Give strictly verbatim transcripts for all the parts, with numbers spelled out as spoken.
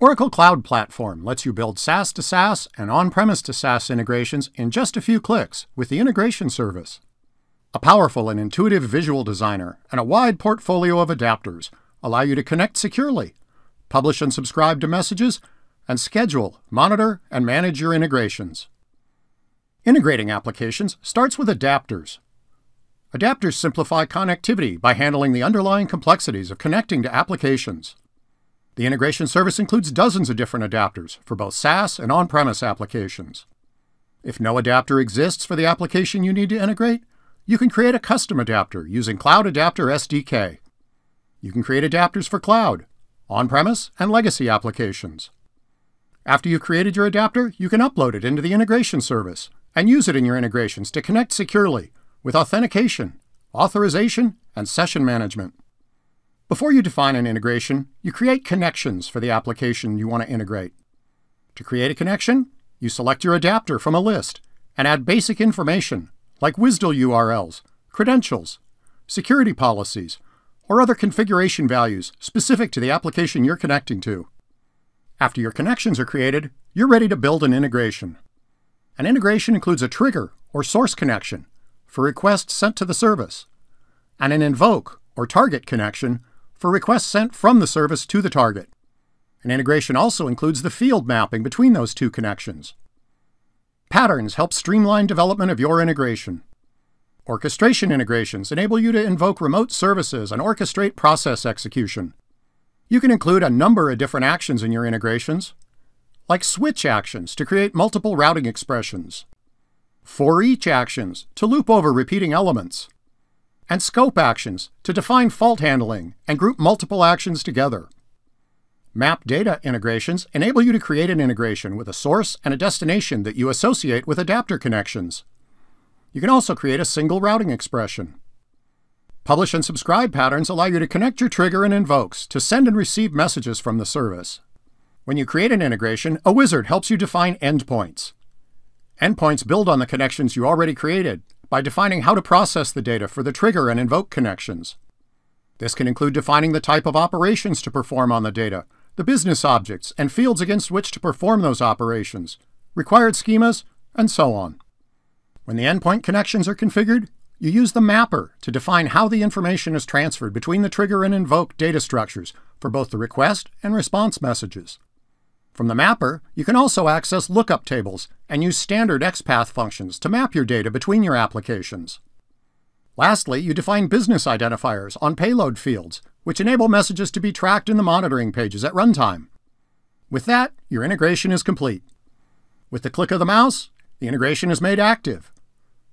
Oracle Cloud Platform lets you build SaaS to SaaS and on-premise to SaaS integrations in just a few clicks with the integration service. A powerful and intuitive visual designer and a wide portfolio of adapters allow you to connect securely, publish and subscribe to messages, and schedule, monitor, and manage your integrations. Integrating applications starts with adapters. Adapters simplify connectivity by handling the underlying complexities of connecting to applications. The integration service includes dozens of different adapters for both SaaS and on-premise applications. If no adapter exists for the application you need to integrate, you can create a custom adapter using Cloud Adapter S D K. You can create adapters for cloud, on-premise, and legacy applications. After you've created your adapter, you can upload it into the integration service and use it in your integrations to connect securely with authentication, authorization, and session management. Before you define an integration, you create connections for the application you want to integrate. To create a connection, you select your adapter from a list and add basic information like W S D L U R Ls, credentials, security policies, or other configuration values specific to the application you're connecting to. After your connections are created, you're ready to build an integration. An integration includes a trigger or source connection for requests sent to the service, and an invoke or target connection for requests sent from the service to the target. An integration also includes the field mapping between those two connections. Patterns help streamline development of your integration. Orchestration integrations enable you to invoke remote services and orchestrate process execution. You can include a number of different actions in your integrations, like switch actions to create multiple routing expressions, for each actions to loop over repeating elements, and scope actions to define fault handling and group multiple actions together. Map data integrations enable you to create an integration with a source and a destination that you associate with adapter connections. You can also create a single routing expression. Publish and subscribe patterns allow you to connect your trigger and invokes to send and receive messages from the service. When you create an integration, a wizard helps you define endpoints. Endpoints build on the connections you already created by defining how to process the data for the trigger and invoke connections. This can include defining the type of operations to perform on the data, the business objects and fields against which to perform those operations, required schemas, and so on. When the endpoint connections are configured, you use the mapper to define how the information is transferred between the trigger and invoke data structures for both the request and response messages. From the mapper, you can also access lookup tables and use standard XPath functions to map your data between your applications. Lastly, you define business identifiers on payload fields, which enable messages to be tracked in the monitoring pages at runtime. With that, your integration is complete. With the click of the mouse, the integration is made active.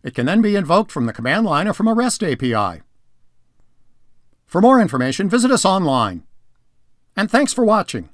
It can then be invoked from the command line or from a REST A P I. For more information, visit us online. And thanks for watching.